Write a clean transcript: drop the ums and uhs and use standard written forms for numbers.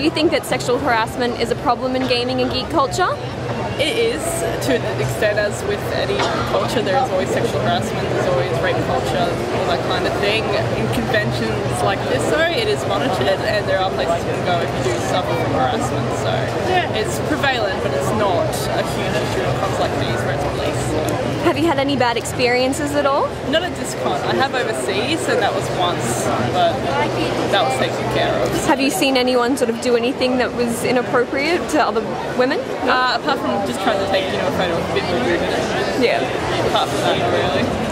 Do you think that sexual harassment is a problem in gaming and geek culture? It is, to an extent, as with any culture. There is always sexual harassment, there's always rape culture, all that kind of thing. In conventions like this, though, it is monitored, and there are places you can go if you do suffer from harassment, so it's prevalent, but it's not a huge issue when it comes like these where it's policed. Have you had any bad experiences at all? Not at Disc Con. I have overseas, and that was once, but that was taken care of. Have you seen anyone sort of do anything that was inappropriate to other women? No. Apart from just trying to take, you know, a photo of a bit of a movement. Yeah. Apart from that, really.